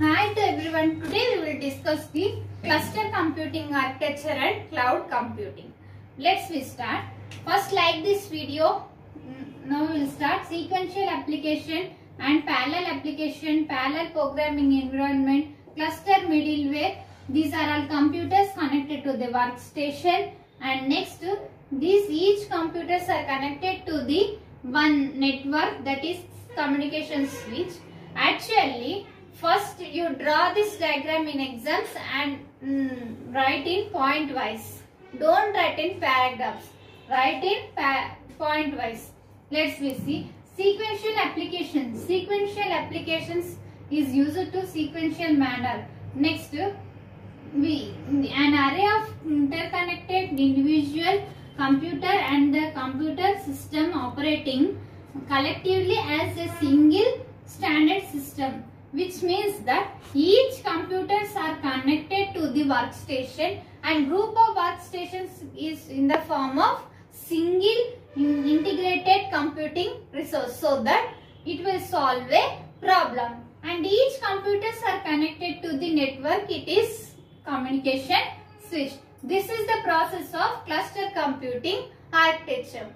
Hi to everyone, today we will discuss the cluster computing architecture and cloud computing. Let's start. First, like this video, now we will start sequential application and parallel application, parallel programming environment, cluster middleware. These are all computers connected to the workstation, and next these each computers are connected to the one network, that is communication switch. Actually, first you draw this diagram in exams and write in point wise. Don't write in paragraphs. Write in point wise. Let's see. Sequential applications. Sequential applications is used to sequential manner. Next, an array of interconnected individual computer and the computer system operating collectively as a single standard system, which means that each computers are connected to the workstation and group of workstations is in the form of single integrated computing resource, so that it will solve a problem, and each computers are connected to the network, it is communication switch. This is the process of cluster computing architecture.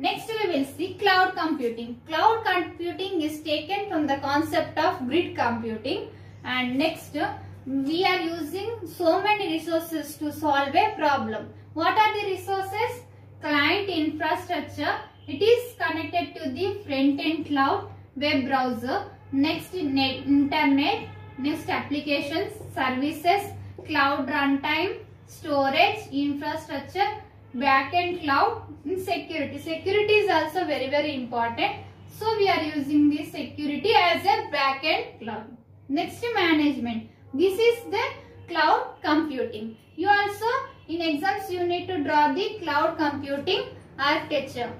Next we will see cloud computing. Cloud computing is taken from the concept of grid computing, and next we are using so many resources to solve a problem. What are the resources? Client infrastructure, it is connected to the front-end cloud, web browser, next internet, next applications, services, cloud runtime, storage, infrastructure, back-end cloud, and security. Security is also very, very important. So we are using this security as a back-end cloud. Next, management. This is the cloud computing. You also in exams you need to draw the cloud computing architecture.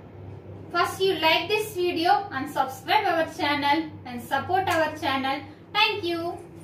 First, you like this video and subscribe our channel and support our channel. Thank you.